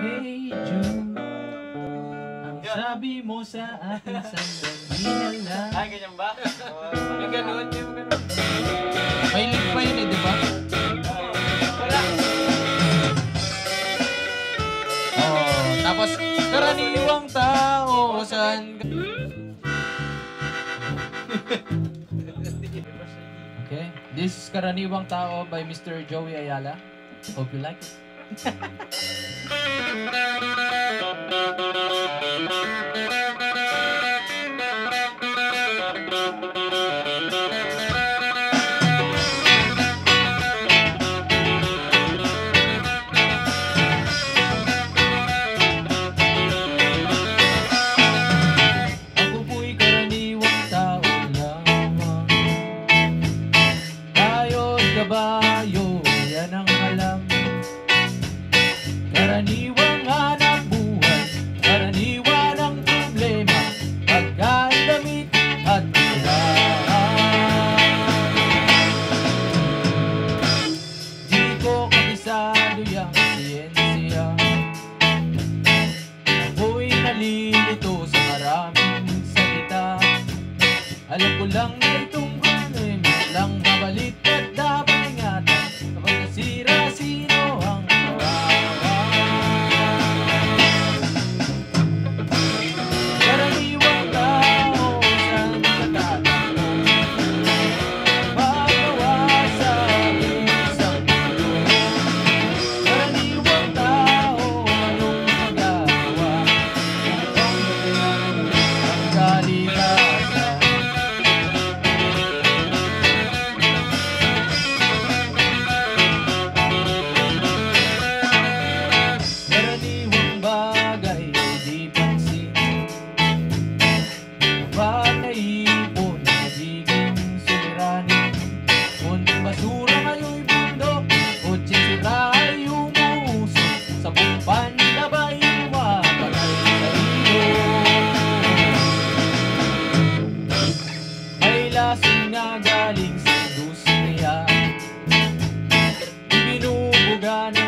Hey June, ang sabi mo sa akin sandali na lang. Ay, ganyan ba? Ano gano'n? Mahilig pa yun eh, di ba? Wala. Oh, tapos, karaniwang tao, saan ka? Okay, this is Karaniwang Tao by Mr. Joey Ayala. Hope you like it. Ako po'y karaniwang tao lamang. Tayo't kabayo, yan ang alam. Karaniwang hanap buhay, karaniwan ang problema, pagkain, damit at tirahan. Di ko kabisado yung siyensya, ako'y nalilito sa maraming salita. Alam ko lang na itong ano'y lang mabalit at dapat ingatan kapag nasira sino ang na galing sa industriya, ibinubuga na